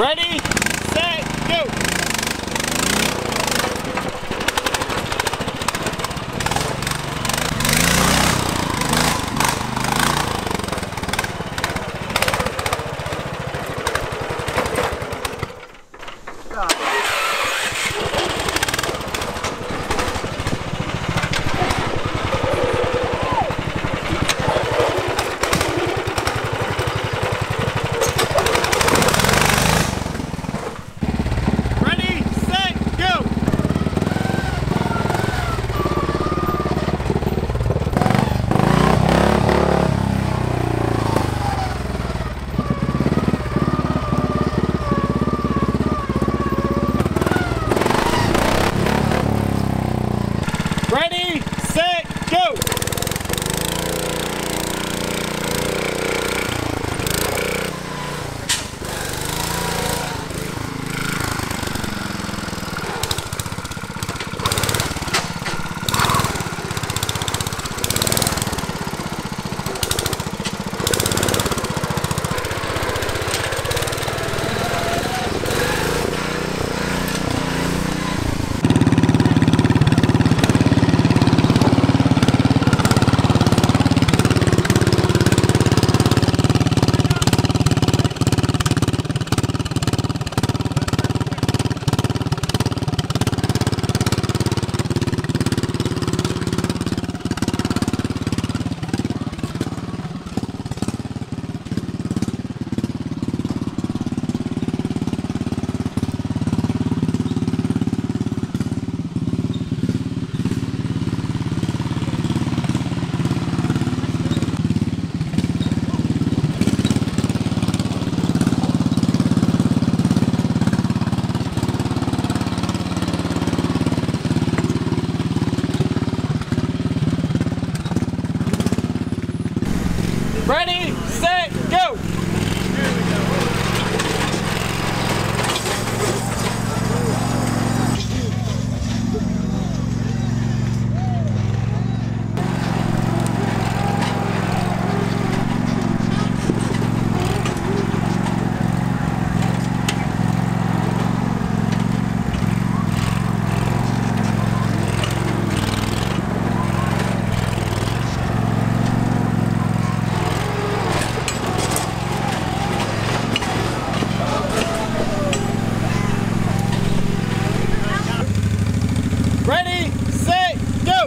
Ready, set, go! Ready, set, go! Ready, set, go! Ready, set, go!